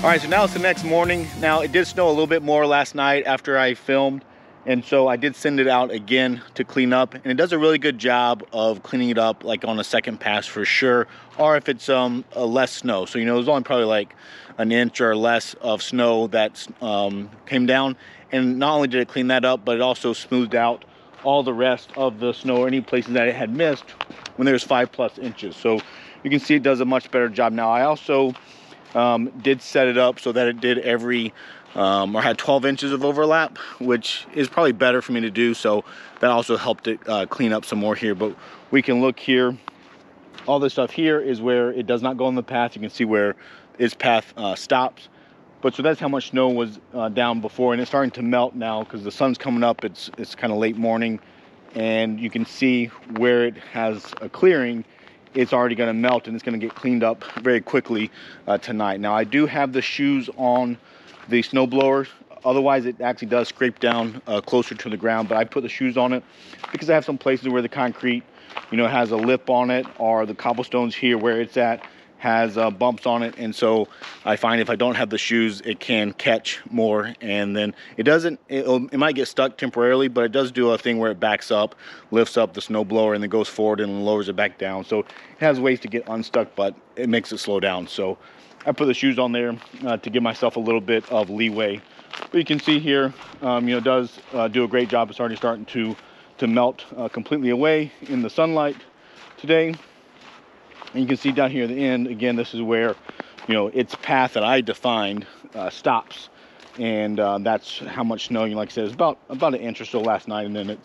All right, so now it's the next morning. Now it did snow a little bit more last night after I filmed, and so I did send it out again to clean up, and it does a really good job of cleaning it up like on a second pass for sure, or if it's less snow. So, you know, there's only probably like an inch or less of snow that came down, and not only did it clean that up, but it also smoothed out all the rest of the snow or any places that it had missed when there's 5+ inches. So you can see it does a much better job now. I also did set it up so that it did every or had 12 inches of overlap, which is probably better for me to do, so that also helped it clean up some more here. But we can look here, all this stuff here is where it does not go on the path. You can see where its path stops. But so that's how much snow was down before, and it's starting to melt now because the sun's coming up. It's kind of late morning, and you can see where it has a clearing. It's already going to melt, and it's going to get cleaned up very quickly tonight. Now I do have the shoes on the snowblower, otherwise it actually does scrape down closer to the ground, but I put the shoes on it because I have some places where the concrete, you know, has a lip on it, or the cobblestones here where it's at has bumps on it, and so I find if I don't have the shoes it can catch more, and then it might get stuck temporarily, but it does do a thing where it backs up, lifts up the snowblower, and then goes forward and lowers it back down. So it has ways to get unstuck, but it makes it slow down. So I put the shoes on there to give myself a little bit of leeway. But you can see here, you know, it does do a great job. It's already starting to melt completely away in the sunlight today. And you can see down here at the end, again, this is where, you know, its path that I defined stops. And that's how much snow, you know, like I said, it's about an inch or so last night, and then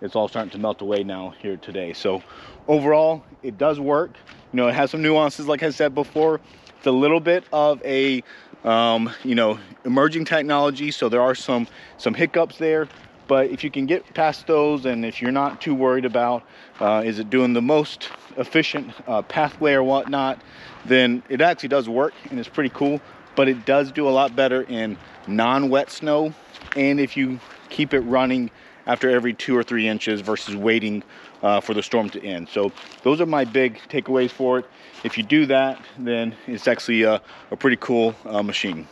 it's all starting to melt away now here today. So overall, it does work. You know, it has some nuances, like I said before. It's a little bit of a, you know, emerging technology, so there are some hiccups there. But if you can get past those, and if you're not too worried about is it doing the most efficient pathway or whatnot, then it actually does work, and it's pretty cool. But it does do a lot better in non-wet snow, and if you keep it running after every 2 or 3 inches versus waiting for the storm to end. So those are my big takeaways for it. If you do that, then it's actually a pretty cool machine.